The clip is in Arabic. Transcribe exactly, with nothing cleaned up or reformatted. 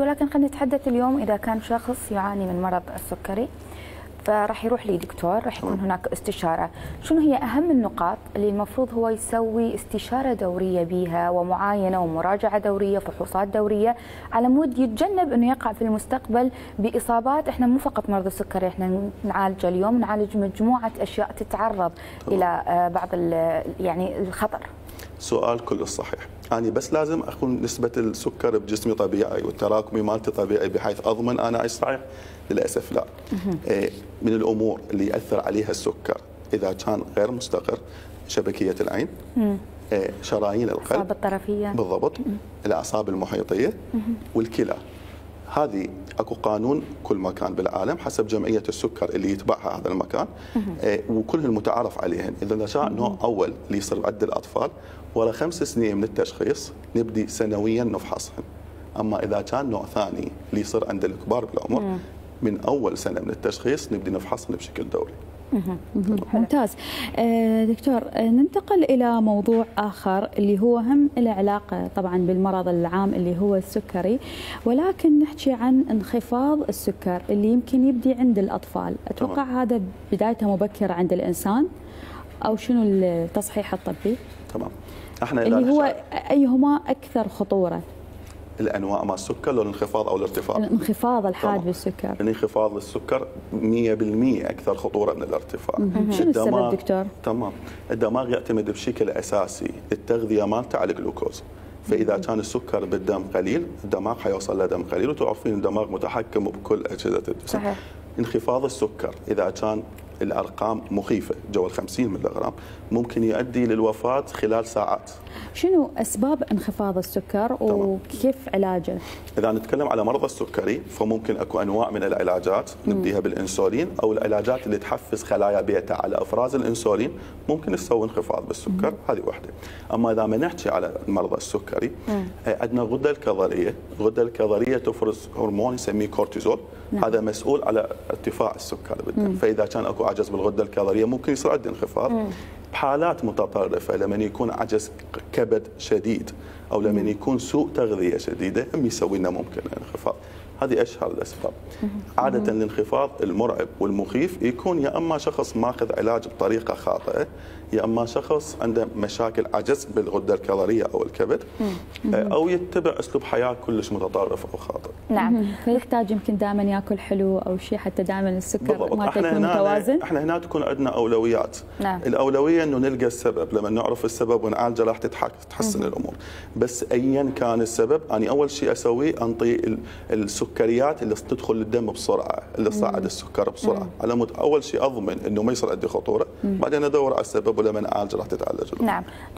ولكن خلينا نتحدث اليوم إذا كان شخص يعاني من مرض السكري فراح يروح لدكتور، راح يكون هناك استشارة. شنو هي أهم النقاط اللي المفروض هو يسوي استشارة دورية بيها ومعاينة ومراجعة دورية، فحوصات دورية، على مود يتجنب أنه يقع في المستقبل بإصابات؟ إحنا مو فقط مرض السكري إحنا نعالجه اليوم، نعالج مجموعة أشياء تتعرض إلى بعض يعني الخطر. سؤال كله صحيح، أنا بس لازم أكون نسبة السكر بجسمي طبيعي والتراكمي مالتي طبيعي بحيث أضمن أنا أعيش صحيح. للأسف لا. من الأمور اللي يأثر عليها السكر إذا كان غير مستقر شبكية العين، شرايين القلب، الأعصاب الطرفية بالضبط، الأعصاب المحيطية والكلى. هذه اكو قانون كل مكان بالعالم حسب جمعيه السكر اللي يتبعها هذا المكان آه وكلهم المتعارف عليهن. اذا شاء نوع اول اللي يصير عند الاطفال ورا خمس سنين من التشخيص نبدي سنويا نفحصهن. اما اذا كان نوع ثاني اللي يصير عند الكبار بالعمر مم. من اول سنه من التشخيص نبدي نفحصهن بشكل دوري. ممتاز. دكتور، ننتقل إلى موضوع آخر اللي هو هم العلاقة طبعا بالمرض العام اللي هو السكري، ولكن نحكي عن انخفاض السكر اللي يمكن يبدي عند الأطفال. أتوقع طبعا هذا بدايته مبكرة عند الإنسان، أو شنو التصحيح الطبي؟ تمام. احنا اللي هو أيهما أكثر خطورة؟ الانواع مال السكر لو الانخفاض او الارتفاع؟ الانخفاض الحاد بالسكر. الانخفاض للسكر مئة بالمئة اكثر خطوره من الارتفاع. شنو السبب دكتور؟ تمام، الدماغ يعتمد بشكل اساسي التغذيه مالته على الجلوكوز، فاذا كان السكر بالدم قليل الدماغ حيوصل له دم قليل، وتعرفين الدماغ متحكم بكل اجهزه الجسم. صحيح. انخفاض السكر اذا كان الارقام مخيفه جوه الخمسين مللي غرام ممكن يؤدي للوفاه خلال ساعات. شنو اسباب انخفاض السكر وكيف علاجه؟ اذا نتكلم على مرضى السكري فممكن اكو انواع من العلاجات نبديها بالانسولين او العلاجات اللي تحفز خلايا بيتا على افراز الانسولين ممكن تسوي انخفاض بالسكر، هذه واحده. اما اذا ما نحكي على المرضى السكري عندنا الغده الكظريه، الغده الكظريه تفرز هرمون يسميه كورتيزول، هذا مسؤول على ارتفاع السكر بالدم، فاذا كان اكو عجز بالغده الكظريه ممكن يصير عندنا انخفاض. بحالات متطرفه لما يكون عجز كبد شديد او لما يكون سوء تغذيه شديده هم يسوي لنا ممكن انخفاض. هذه اشهر الاسباب. عاده الانخفاض المرعب والمخيف يكون يا اما شخص ماخذ علاج بطريقه خاطئه، يا اما شخص عنده مشاكل عجز بالغده الكظريه او الكبد، او يتبع اسلوب حياه كلش متطرف او خاطئ. نعم، فيحتاج يمكن دائما ياكل حلو او شيء حتى دائما السكر ما يكون متوازن. احنا هنا تكون عندنا اولويات. نعم. الاولويه انه نلقى السبب، لما نعرف السبب ونعالجه راح تتحسن الامور. بس ايا كان السبب انا اول شيء اسويه انطي السكريات اللي تدخل للدم بسرعه، اللي تصعد السكر بسرعه، على مود اول شيء اضمن انه ما يصير عندي خطوره، بعدين ادور على السبب ولما نعالج راح تتعالج. نعم.